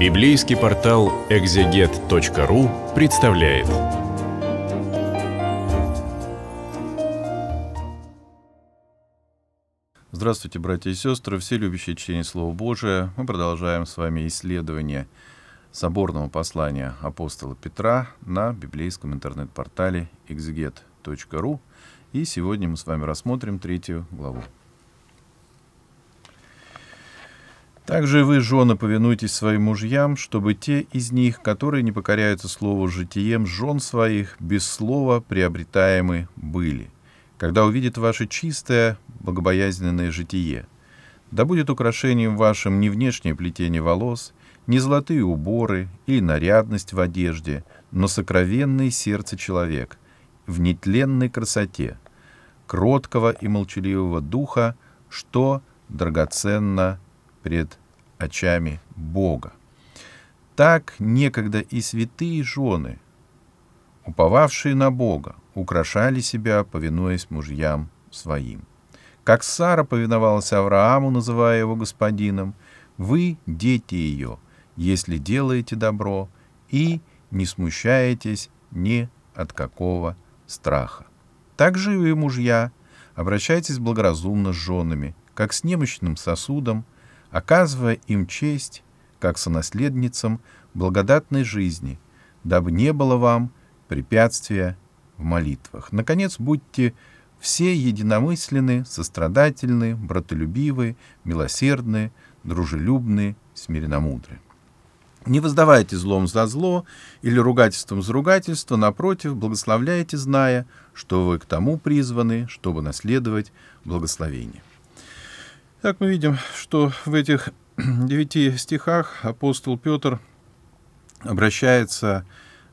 Библейский портал exeget.ru представляет. Здравствуйте, братья и сестры, все любящие чтение Слова Божия. Мы продолжаем с вами исследование соборного послания апостола Петра на библейском интернет-портале exeget.ru. И сегодня мы с вами рассмотрим 3 главу. «Также вы, жены, повинуйтесь своим мужьям, чтобы те из них, которые не покоряются слову житием жен своих, без слова приобретаемы были, когда увидят ваше чистое, богобоязненное житие. Да будет украшением вашим не внешнее плетение волос, не золотые уборы или нарядность в одежде, но сокровенный сердце человек, в нетленной красоте, кроткого и молчаливого духа, что драгоценно пред очами Бога. Так некогда и святые жены, уповавшие на Бога, украшали себя, повинуясь мужьям своим. Как Сара повиновалась Аврааму, называя его господином, вы, дети ее, если делаете добро и не смущаетесь ни от какого страха. Также и вы, мужья, обращайтесь благоразумно с женами, как с немощным сосудом, оказывая им честь, как сонаследницам благодатной жизни, дабы не было вам препятствия в молитвах. Наконец, будьте все единомысленны, сострадательны, братолюбивы, милосердны, дружелюбны, смиренномудры. Не воздавайте злом за зло или ругательством за ругательство, напротив, благословляйте, зная, что вы к тому призваны, чтобы наследовать благословение». Так мы видим, что в этих 9 стихах апостол Петр обращается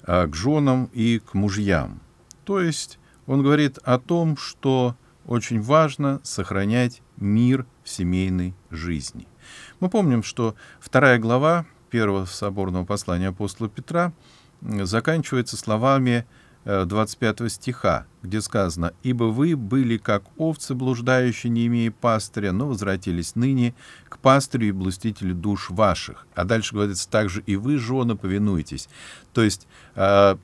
к женам и к мужьям. То есть он говорит о том, что очень важно сохранять мир в семейной жизни. Мы помним, что 2 глава 1 соборного послания апостола Петра заканчивается словами 25 стиха, где сказано: «Ибо вы были как овцы, блуждающие, не имея пастыря, но возвратились ныне к пастырю и блюстителю душ ваших». А дальше говорится: «Также и вы, жены, повинуйтесь». То есть это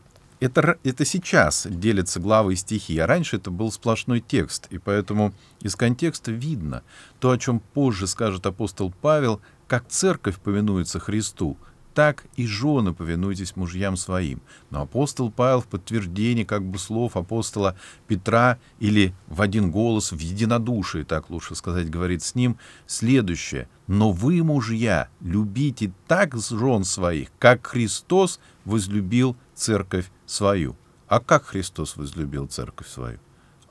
сейчас делятся главы и стихи, а раньше это был сплошной текст, и поэтому из контекста видно то, о чем позже скажет апостол Павел: «Как церковь повинуется Христу, так и жены повинуйтесь мужьям своим». Но апостол Павел в подтверждении как бы слов апостола Петра, или в один голос, в единодушии, так лучше сказать, говорит с ним следующее: «Но вы, мужья, любите так жен своих, как Христос возлюбил церковь свою». А как Христос возлюбил церковь свою?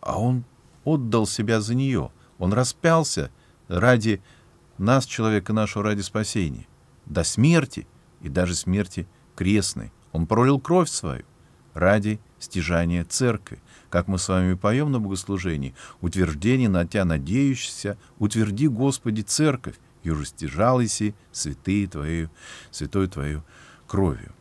А Он отдал себя за нее. Он распялся ради нас, человека нашего, ради спасения, до смерти, и даже смерти крестной. Он пролил кровь свою ради стяжания церкви. Как мы с вами поем на богослужении: «Утверждение на Тя надеющийся, утверди, Господи, церковь, и уже стяжалися святой Твою кровью».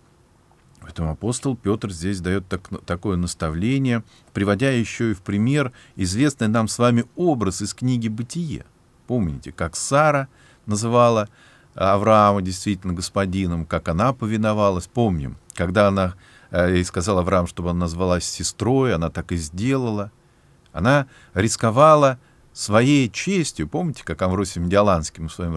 Поэтому апостол Петр здесь дает такое наставление, приводя еще и в пример известный нам с вами образ из книги «Бытие». Помните, как Сара называла Авраама действительно господином, как она повиновалась. Помним, когда она и сказала Авраам, чтобы она назвалась сестрой, она так и сделала. Она рисковала своей честью. Помните, как Амросий-Медиаланский, мы с вами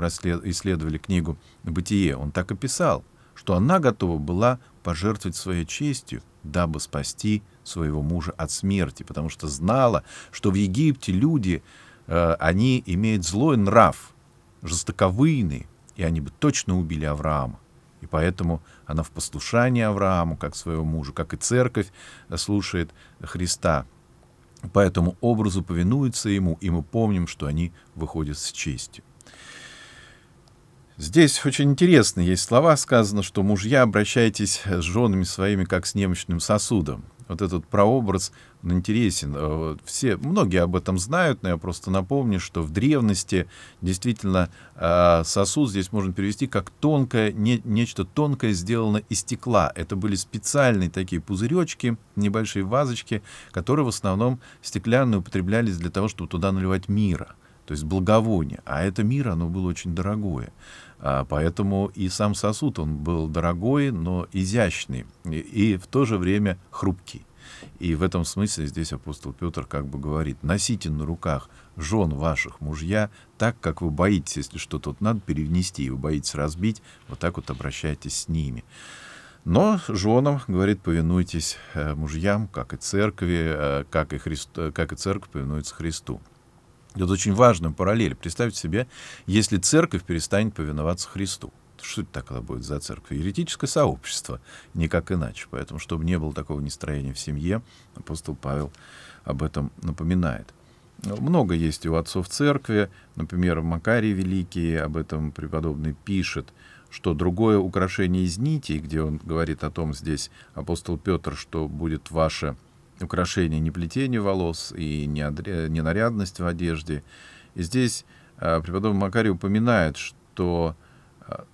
исследовали книгу «Бытие», он так и писал, что она готова была пожертвовать своей честью, дабы спасти своего мужа от смерти, потому что знала, что в Египте люди, они имеют злой нрав, жестоковыйный, и они бы точно убили Авраама. И поэтому она в послушании Аврааму, как своего мужа, как и церковь, слушает Христа. По этому образу повинуется ему, и мы помним, что они выходят с честью. Здесь очень интересные есть слова. Сказано, что мужья, обращайтесь с женами своими, как с немощным сосудом. Вот этот прообраз интересен. Многие об этом знают, но я просто напомню, что в древности действительно сосуд здесь можно перевести как тонкое, нечто тонкое сделано из стекла. Это были специальные такие пузыречки, небольшие вазочки, которые в основном стеклянные употреблялись для того, чтобы туда наливать мира, то есть благовоние. А это мира, оно было очень дорогое. Поэтому и сам сосуд, он был дорогой, но изящный и в то же время хрупкий. И в этом смысле здесь апостол Петр как бы говорит: носите на руках жен ваших мужья так, как вы боитесь, если что тут надо перенести, и вы боитесь разбить, вот так вот обращайтесь с ними. Но женам, говорит, повинуйтесь мужьям, как и церкви, как и церковь повинуется Христу. Это очень важная параллель. Представьте себе, если церковь перестанет повиноваться Христу. Что это такое будет за церковь? Еретическое сообщество, никак иначе. Поэтому, чтобы не было такого настроения в семье, апостол Павел об этом напоминает. Много есть у отцов церкви. Например, Макарий Великий об этом преподобный пишет, что другое украшение из нитей, где он говорит о том, здесь апостол Петр, что будет ваше украшение не плетение волос и не нарядность в одежде. И здесь преподобный Макарий упоминает, что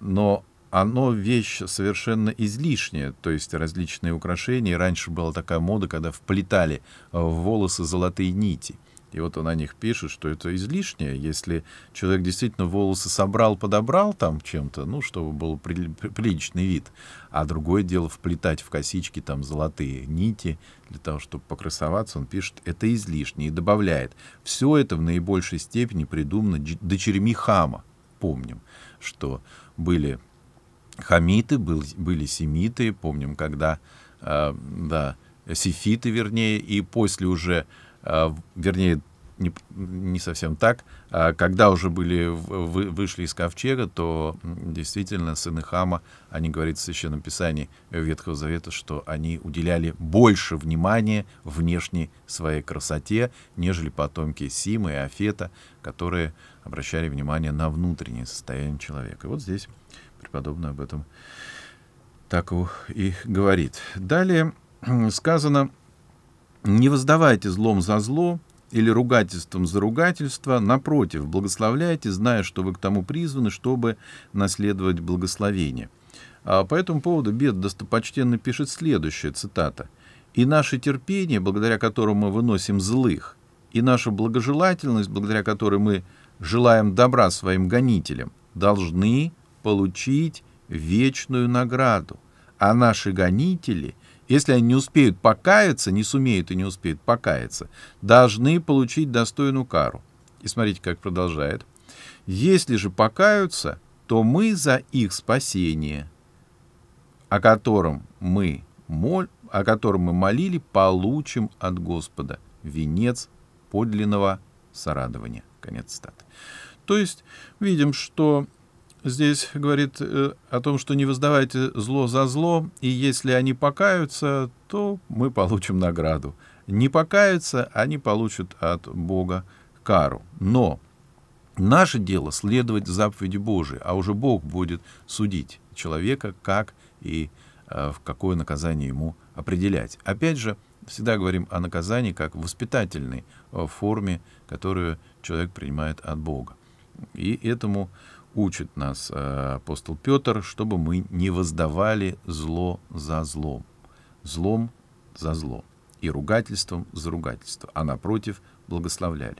но оно вещь совершенно излишняя, то есть различные украшения. Раньше была такая мода, когда вплетали в волосы золотые нити. И вот он о них пишет, что это излишнее. Если человек действительно волосы собрал, подобрал там чем-то, ну, чтобы был приличный вид. А другое дело вплетать в косички там золотые нити для того, чтобы покрасоваться, он пишет, это излишнее. И добавляет, все это в наибольшей степени придумано дочерьми хама. Помним, что были хамиты, были семиты, помним, когда, сефиты, вернее, и после уже, вернее, не совсем так, когда уже вышли из ковчега, то действительно сыны Хама, они говорят в Священном Писании Ветхого Завета, что они уделяли больше внимания внешней своей красоте, нежели потомки Симы и Афета, которые обращали внимание на внутреннее состояние человека. И вот здесь преподобный об этом так и говорит. Далее сказано: «Не воздавайте злом за зло или ругательством за ругательство, напротив, благословляйте, зная, что вы к тому призваны, чтобы наследовать благословение». По этому поводу Бед достопочтенно пишет следующее, цитата: «И наше терпение, благодаря которому мы выносим злых, и наша благожелательность, благодаря которой мы желаем добра своим гонителям, должны получить вечную награду, а наши гонители, если они не успеют покаяться, не сумеют и не успеют покаяться, должны получить достойную кару». И смотрите, как продолжает. «Если же покаются, то мы за их спасение, о котором мы молили, получим от Господа венец подлинного сорадования». Конец цитаты. То есть видим, что здесь говорит о том, что не воздавайте зло за зло, и если они покаются, то мы получим награду. Не покаются, они получат от Бога кару. Но наше дело следовать заповеди Божией, а уже Бог будет судить человека, как и в какое наказание ему определять. Опять же, всегда говорим о наказании как воспитательной форме, которую человек принимает от Бога. И этому учит нас апостол Петр, чтобы мы не воздавали зло за зло, злом за зло и ругательством за ругательство, а напротив благословляли.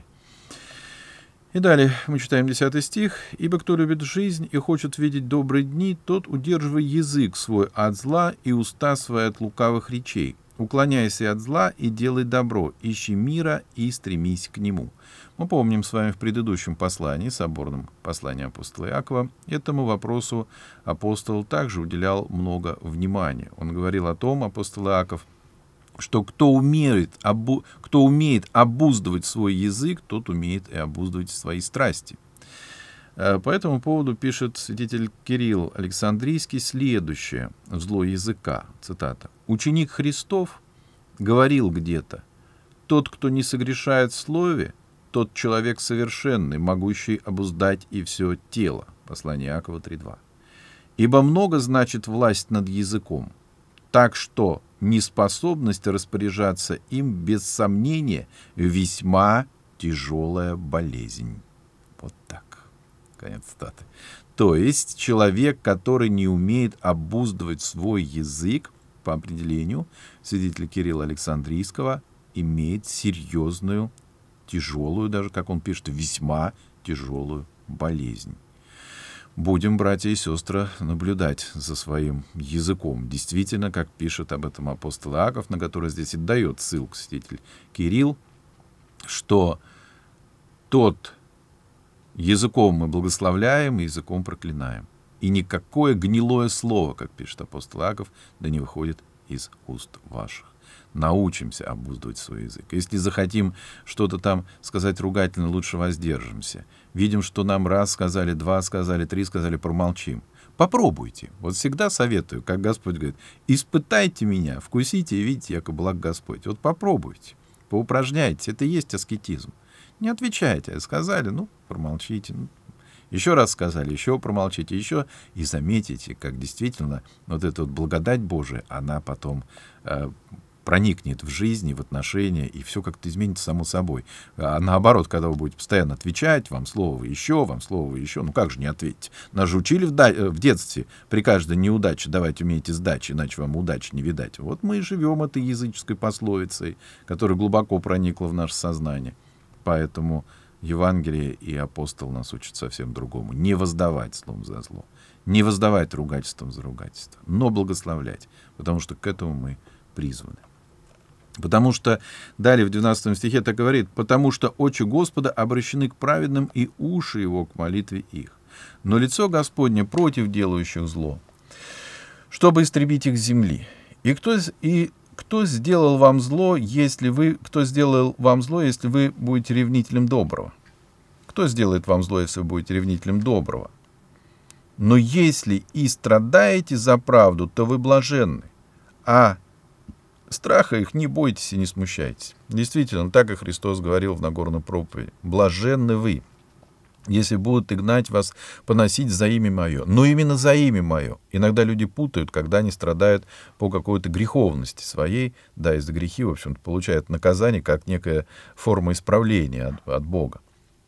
И далее мы читаем 10 стих. «Ибо кто любит жизнь и хочет видеть добрые дни, тот, удерживая язык свой от зла и уста свои от лукавых речей, уклоняйся от зла и делай добро, ищи мира и стремись к нему». Мы помним с вами в предыдущем послании, соборном послании апостола Иакова, этому вопросу апостол также уделял много внимания. Он говорил о том, апостол Иаков, что кто умеет обуздывать свой язык, тот умеет и обуздывать свои страсти. По этому поводу пишет святитель Кирилл Александрийский следующее, зло языка, цитата: «Ученик Христов говорил где-то: тот, кто не согрешает в слове, тот человек совершенный, могущий обуздать и все тело». Послание Иакова 3.2. «Ибо много значит власть над языком, так что неспособность распоряжаться им, без сомнения, весьма тяжелая болезнь». Вот так. Конец цитаты. То есть человек, который не умеет обуздывать свой язык, по определению свидетеля Кирилла Александрийского, имеет серьезную, тяжелую, даже, как он пишет, весьма тяжелую болезнь. будем, братья и сестры, наблюдать за своим языком. Действительно, как пишет об этом апостол Иаков, на который здесь и дает ссылку святитель Кирилл, что тот языком мы благословляем и языком проклинаем. И никакое гнилое слово, как пишет апостол Иаков, да не выходит из уст ваших. Научимся обуздывать свой язык. Если захотим что-то там сказать ругательно, лучше воздержимся. Видим, что нам раз сказали, два сказали, три сказали, промолчим. Попробуйте. Вот всегда советую, как Господь говорит, испытайте меня, вкусите и видите, яко благ Господь. Вот попробуйте, поупражняйте. Это и есть аскетизм. Не отвечайте, а сказали, ну, промолчите. Еще раз сказали, еще промолчите, еще. И заметите, как действительно вот эта вот благодать Божия, она потом проникнет в жизнь, в отношения, и все как-то изменится само собой. А наоборот, когда вы будете постоянно отвечать, вам слово еще, ну как же не ответить? Нас же учили в детстве при каждой неудаче давать умейте сдачи, иначе вам удачи не видать. Вот мы и живем этой языческой пословицей, которая глубоко проникла в наше сознание. Поэтому Евангелие и апостол нас учат совсем другому. Не воздавать словом за зло, не воздавать ругательством за ругательство, но благословлять, потому что к этому мы призваны. Потому что, далее в 12 стихе так говорит, «Потому что очи Господа обращены к праведным, и уши его к молитве их. Но лицо Господне против делающих зло, чтобы истребить их с земли. И кто сделал вам зло, если вы, будете ревнителем доброго? Кто сделает вам зло, если вы будете ревнителем доброго? Но если и страдаете за правду, то вы блаженны, а страха их не бойтесь и не смущайтесь». Действительно, так и Христос говорил в Нагорной проповеди. «Блаженны вы, если будут гнать вас, поносить за имя мое». Но именно за имя мое. Иногда люди путают, когда они страдают по какой-то греховности своей. Да, из-за грехи, в общем-то, получают наказание, как некая форма исправления от Бога.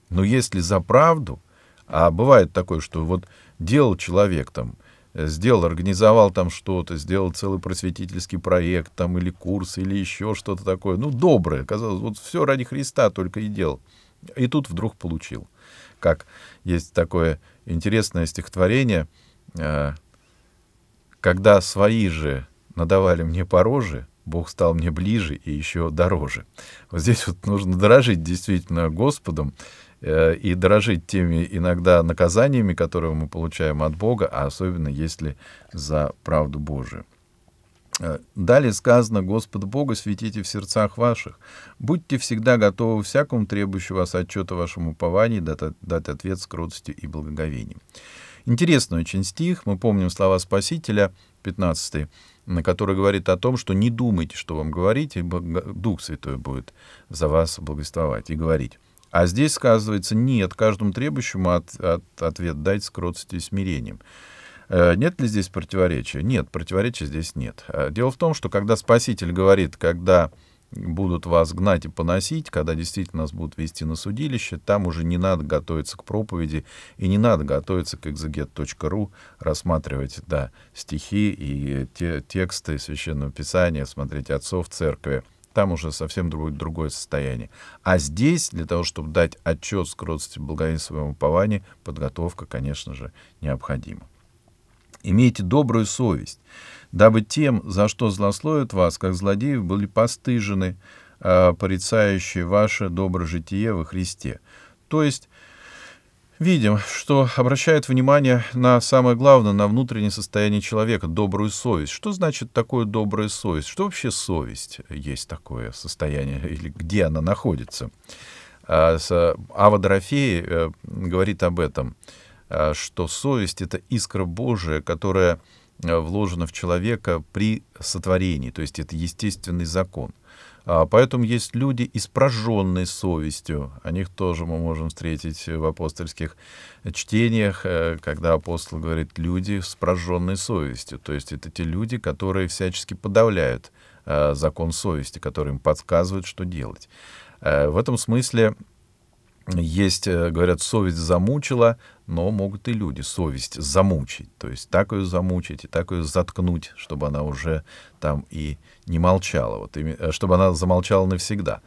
Но если за правду, а бывает такое, что вот делал человек там, организовал там что-то, сделал целый просветительский проект там, или курс, или еще что-то такое. Ну, доброе, казалось, вот все ради Христа только и делал. И тут вдруг получил. Как есть такое интересное стихотворение, «Когда свои же надавали мне по роже, Бог стал мне ближе и еще дороже». Вот здесь вот нужно дорожить действительно Господом, и дорожить теми иногда наказаниями, которые мы получаем от Бога, а особенно если за правду Божию. Далее сказано: «Господа Бога светите в сердцах ваших, будьте всегда готовы всякому требующему вас отчета вашему упованию дать ответ с кротостью и благоговением». Интересный очень стих, мы помним слова Спасителя, 15-й, который говорит о том, что не думайте, что вам говорить, ибо Дух Святой будет за вас благословать и говорить. А здесь сказывается: нет, каждому требующему ответ дать с кротостью и смирением. Нет ли здесь противоречия? Нет, противоречия здесь нет. Дело в том, что когда Спаситель говорит, когда будут вас гнать и поносить, когда действительно нас будут вести на судилище, там уже не надо готовиться к проповеди и не надо готовиться к exeget.ru, рассматривать стихи и те тексты Священного Писания, смотреть отцов церкви. Там уже совсем другое состояние. А здесь, для того, чтобы дать отчет с кротостью благовения своему упованию, подготовка, конечно же, необходима. «Имейте добрую совесть, дабы тем, за что злословят вас, как злодеев, были постыжены, порицающие ваше доброе житие во Христе». То есть видим, что обращает внимание на самое главное, на внутреннее состояние человека, добрую совесть. Что значит такое добрая совесть? Что вообще совесть есть такое состояние, или где она находится? Авва Дорофей говорит об этом, что совесть — это искра Божия, которая вложена в человека при сотворении, то есть это естественный закон. Поэтому есть люди, испраженные совестью. О них тоже мы можем встретить в апостольских чтениях, когда апостол говорит: люди с испраженной совестью. То есть это те люди, которые всячески подавляют закон совести, который им подсказывает, что делать. В этом смысле есть, говорят, совесть замучила, но могут и люди совесть замучить. То есть так ее замучить и так ее заткнуть, чтобы она уже там и не молчала, чтобы она замолчала навсегда.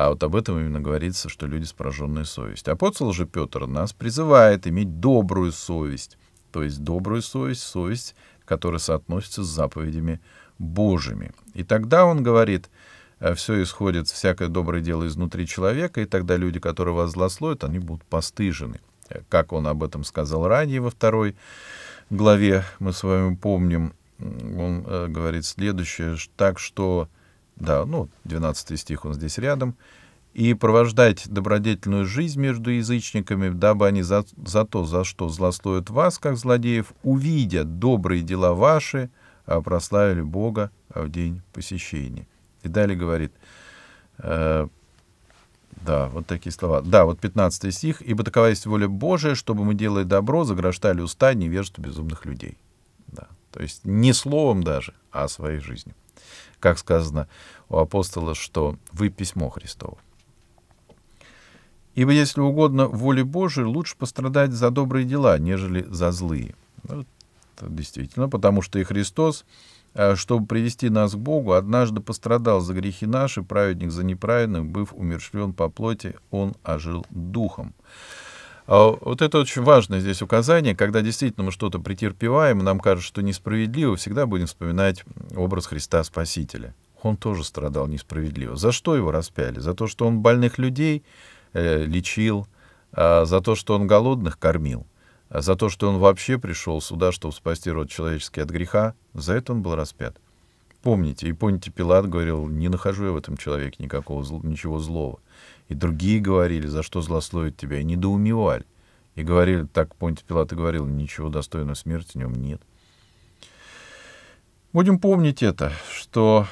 А вот об этом именно говорится, что люди с пораженной совестью. Апостол же Петр нас призывает иметь добрую совесть. То есть добрую совесть, совесть, которая соотносится с заповедями Божьими. И тогда он говорит, все исходит, всякое доброе дело изнутри человека, и тогда люди, которые вас злословят, они будут постыжены. Как он об этом сказал ранее во 2 главе, мы с вами помним, он говорит следующее, так что, 12 стих, он здесь рядом, «и провождать добродетельную жизнь между язычниками, дабы они за что злословят вас, как злодеев, увидя добрые дела ваши, а прославили Бога в день посещения». И далее говорит, вот такие слова. 15 стих. «Ибо такова есть воля Божия, чтобы мы, делая добро, заграждали уста невежества безумных людей». Да. То есть не словом даже, а своей жизнью. Как сказано у апостола, что «вы письмо Христово». «Ибо, если угодно воле Божией, лучше пострадать за добрые дела, нежели за злые». Вот, действительно, потому что и Христос, чтобы привести нас к Богу, однажды пострадал за грехи наши, праведник за неправедных, быв умерщвлен по плоти, он ожил духом. Вот это очень важное здесь указание, когда действительно мы что-то претерпеваем, и нам кажется, что несправедливо, всегда будем вспоминать образ Христа Спасителя. Он тоже страдал несправедливо. За что его распяли? За то, что он больных людей лечил, за то, что он голодных кормил. За то, что он вообще пришел сюда, чтобы спасти род человеческий от греха, за это он был распят. Помните, и помните, Пилат говорил, не нахожу я в этом человеке ничего злого. И другие говорили, за что злословит тебя, и недоумевали. И говорили, так Понтий Пилат и говорил, ничего достойного смерти в нем нет. Будем помнить это, что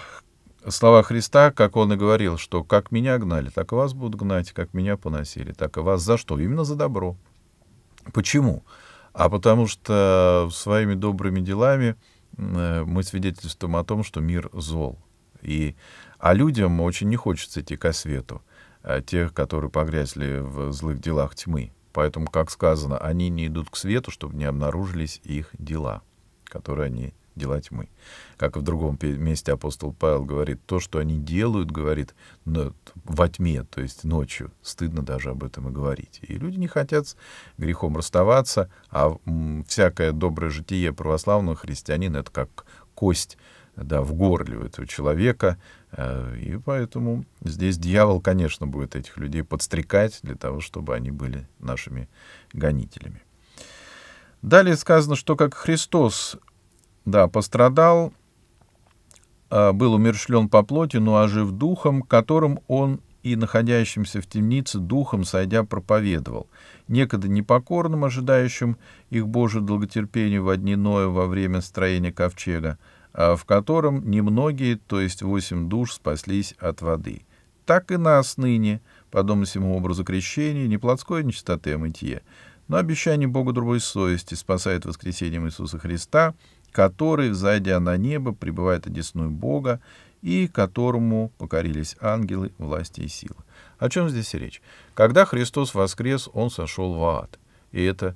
слова Христа, как он и говорил, что как меня гнали, так и вас будут гнать, как меня поносили, так и вас за что? Именно за добро. Почему? А потому что своими добрыми делами мы свидетельствуем о том, что мир зол. А людям очень не хочется идти ко свету, тех, которые погрязли в злых делах тьмы. Поэтому, как сказано, они не идут к свету, чтобы не обнаружились их дела, которые они дела тьмы. Как и в другом месте апостол Павел говорит, то, что они делают, говорит, во тьме, то есть ночью. Стыдно даже об этом и говорить. И люди не хотят с грехом расставаться, а всякое доброе житие православного христианина — это как кость в горле у этого человека. И поэтому здесь дьявол, конечно, будет этих людей подстрекать для того, чтобы они были нашими гонителями. Далее сказано, что как Христос пострадал, был умерщвлен по плоти, но ожив духом, которым он и находящимся в темнице духом, сойдя, проповедовал. Некогда непокорным, ожидающим их Божие долготерпение во дни Ноя во время строения ковчега, в котором немногие, то есть 8 душ, спаслись от воды. Так и нас ныне, подобно всему образу крещения, не плотской нечистоты, а мытье, но обещание Богу другой совести спасает воскресением Иисуса Христа, который, взойдя на небо, пребывает одесную Бога, и которому покорились ангелы, власти и силы. О чем здесь речь? Когда Христос воскрес, он сошел в ад. И это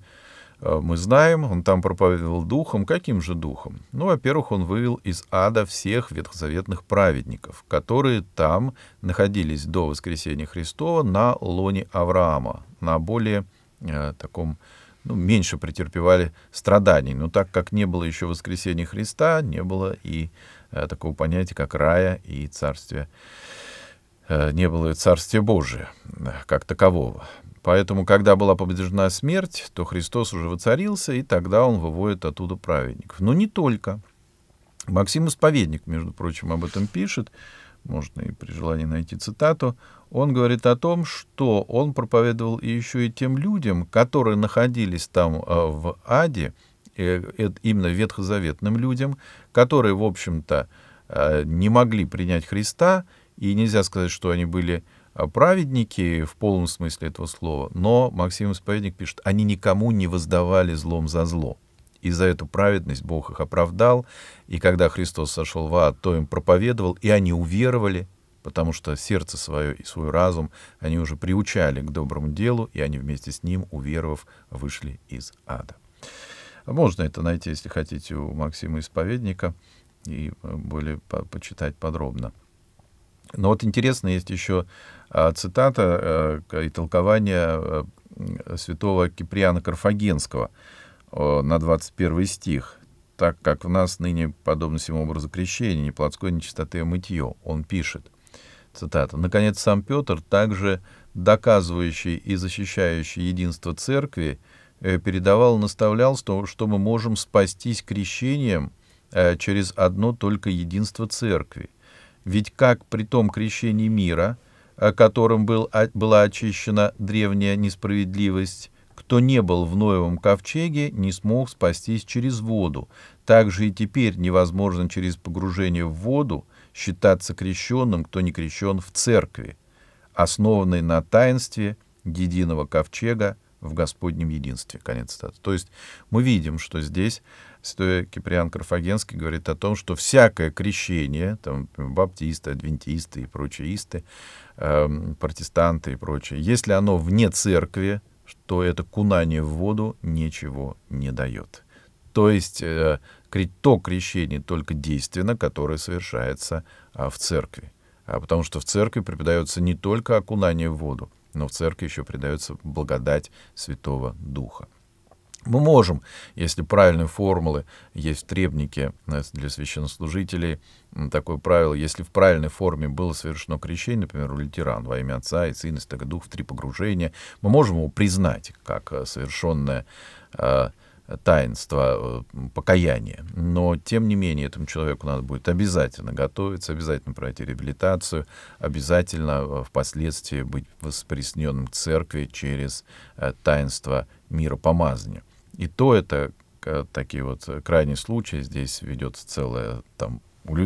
мы знаем, он там проповедовал духом. Каким же духом? Во-первых, он вывел из ада всех ветхозаветных праведников, которые там находились до воскресения Христова на лоне Авраама, на более таком... меньше претерпевали страданий. Но так как не было еще воскресения Христа, не было и такого понятия, как рая и царствие. Не было и царствия Божия как такового. Поэтому, когда была побеждена смерть, то Христос уже воцарился, и тогда он выводит оттуда праведников. Но не только. Максим Исповедник, между прочим, об этом пишет. Можно и при желании найти цитату. Он говорит о том, что он проповедовал еще и тем людям, которые находились там в аде, именно ветхозаветным людям, которые, в общем-то, не могли принять Христа, и нельзя сказать, что они были праведники в полном смысле этого слова, но Максим Исповедник пишет, они никому не воздавали злом за зло. И за эту праведность Бог их оправдал. И когда Христос сошел в ад, то им проповедовал, и они уверовали, потому что сердце свое и свой разум они уже приучали к доброму делу, и они вместе с ним, уверовав, вышли из ада. Можно это найти, если хотите, у Максима Исповедника, и более почитать подробно. Но вот интересно, есть еще цитата и толкование святого Киприана Карфагенского на 21 стих. «Так как в нас ныне подобно всему образу крещения, ни плотской нечистоты, а мытье», он пишет, цитата, «наконец, сам Петр, также доказывающий и защищающий единство церкви, передавал и наставлял, что мы можем спастись крещением через одно только единство церкви. Ведь как при том крещении мира, которым была очищена древняя несправедливость, кто не был в Ноевом ковчеге, не смог спастись через воду. Также и теперь невозможно через погружение в воду считаться крещенным, кто не крещен в церкви, основанной на таинстве единого ковчега в Господнем единстве». Конец цитаты. То есть мы видим, что здесь святой Киприан Карфагенский говорит о том, что всякое крещение, там, баптисты, адвентисты и прочие исты, протестанты и прочее, если оно вне церкви, что это кунание в воду ничего не дает. То есть то крещение только действенно, которое совершается в церкви. Потому что в церкви преподается не только окунание в воду, но в церкви еще преподается благодать Святого Духа. Мы можем, если правильные формулы есть в требнике для священнослужителей, такое правило, если в правильной форме было совершено крещение, например, у литеран, во имя Отца и Сына и Святого Духа, в три погружения, мы можем его признать как совершенное таинство покаяния. Но, тем не менее, этому человеку надо будет обязательно готовиться, обязательно пройти реабилитацию, обязательно впоследствии быть восприсоединенным к церкви через таинство миропомазания. И то это такие вот крайние случаи. Здесь ведется целое, там,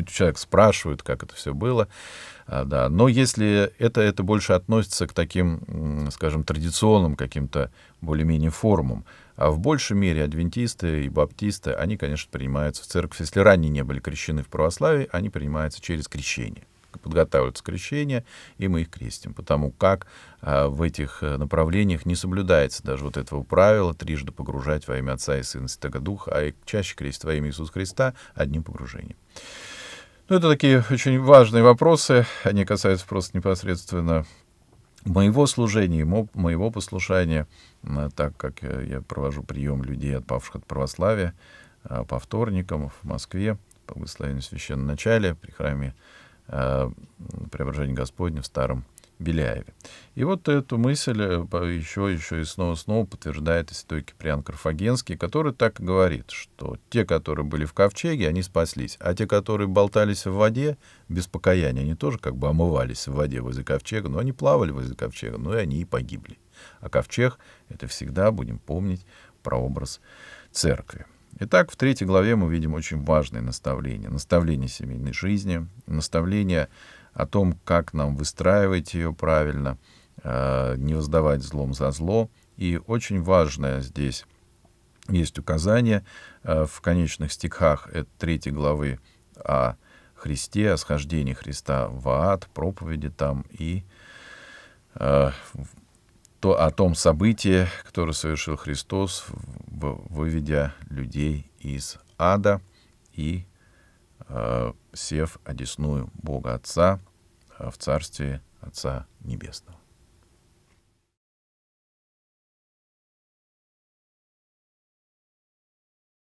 человек спрашивает, как это все было. Да. Но если это больше относится к таким, скажем, традиционным каким-то более-менее формам. А в большей мере адвентисты и баптисты, они, конечно, принимаются в церковь. Если ранее не были крещены в православии, они принимаются через крещение. Подготавливаются крещения, и мы их крестим. Потому как в этих направлениях не соблюдается даже вот этого правила трижды погружать во имя Отца и Сына и Святого Духа, а и чаще крестить во имя Иисуса Христа одним погружением. Ну, это такие очень важные вопросы. Они касаются просто непосредственно моего служения, моего послушания, так как я провожу прием людей, отпавших от православия, по вторникам в Москве, по благословению священного начала при храме Преображения Господня в Старом Беляеве. И вот эту мысль еще и снова подтверждает и святой Киприан Карфагенский, который так говорит, что те, которые были в ковчеге, они спаслись, а те, которые болтались в воде без покаяния, они тоже как бы омывались в воде возле ковчега, но они плавали возле ковчега, но и они и погибли. А ковчег — это всегда, будем помнить, прообраз церкви. Итак, в 3 главе мы видим очень важные наставления. Наставление семейной жизни, наставление о том, как нам выстраивать ее правильно, не воздавать злом за зло. И очень важное здесь есть указание в конечных стихах 3 главы о Христе, о схождении Христа в ад, проповеди там и о том событии, которое совершил Христос, выведя людей из ада и сев одесную Бога Отца в Царстве Отца Небесного.